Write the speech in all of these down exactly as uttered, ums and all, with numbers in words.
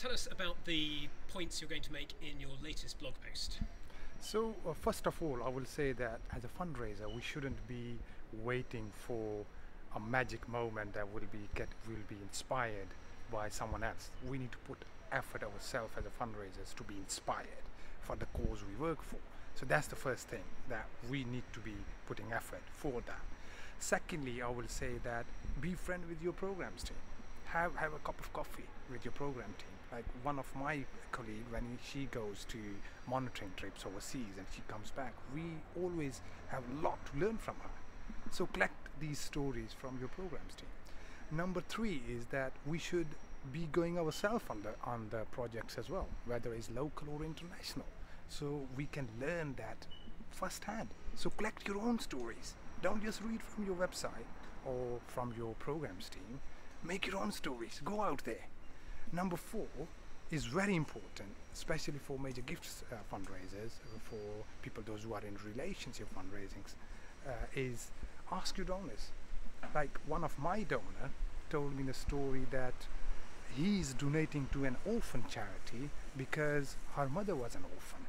tell us about the points you're going to make in your latest blog post. So uh, first of all, I will say that as a fundraiser, we shouldn't be waiting for a magic moment that will be get will be inspired by someone else. We need to put effort ourselves as a fundraisers to be inspired for the cause we work for. So that's the first thing, that we need to be putting effort for that. Secondly, I will say that be friend with your programs team. Have have a cup of coffee with your program team. Like one of my colleagues, when she goes to monitoring trips overseas and she comes back, we always have a lot to learn from her. So collect these stories from your programs team. Number three is that we should be going ourselves on the, on the projects as well, whether it's local or international. So we can learn that firsthand. So collect your own stories. Don't just read from your website or from your programs team. Make your own stories, go out there. Number four is very important, especially for major gifts uh, fundraisers, for people those who are in relationship fundraisings, uh, is ask your donors. Like one of my donor told me the story that he's donating to an orphan charity because her mother was an orphan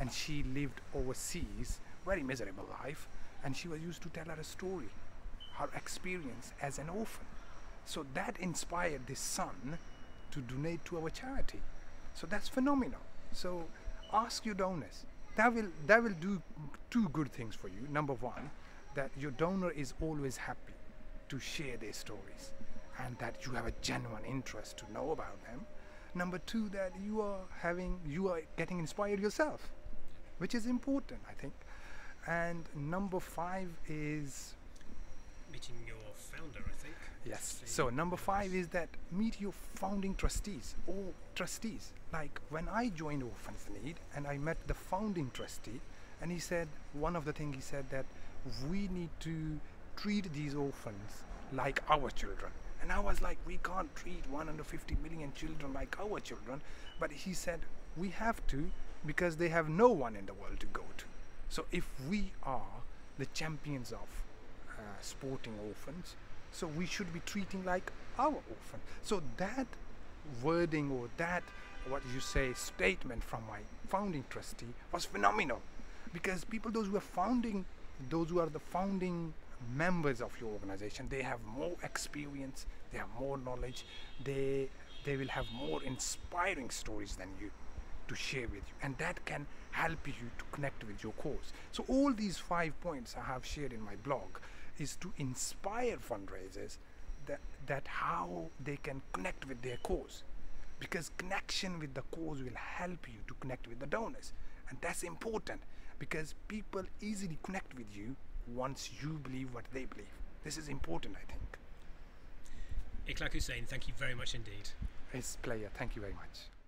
and she lived overseas, very miserable life, and she was used to tell her a story, her experience as an orphan. So that inspired this son to donate to our charity. So that's phenomenal. So ask your donors. That will, that will do two good things for you. Number one, that your donor is always happy to share their stories and that you have a genuine interest to know about them. Number two, that you are having, you are getting inspired yourself, which is important, I think. And number five is meeting your founder, I think. Yes. So number five is that meet your founding trustees or trustees. Like when I joined Orphans in Need and I met the founding trustee, and he said, one of the things he said that we need to treat these orphans like our children. And I was like, we can't treat one hundred fifty million children like our children. But he said, we have to, because they have no one in the world to go to. So if we are the champions of Uh, sporting orphans, so we should be treating like our orphan. So that wording or that, what you say, statement from my founding trustee was phenomenal, because people, those who are founding, those who are the founding members of your organization, they have more experience, they have more knowledge, they they will have more inspiring stories than you to share with you, and that can help you to connect with your cause. So all these five points I have shared in my blog is to inspire fundraisers that, that how they can connect with their cause, because connection with the cause will help you to connect with the donors, and that's important, because people easily connect with you once you believe what they believe. This is important, I think. Ikhlaq Hussain, thank you very much indeed. It's a pleasure, thank you very much.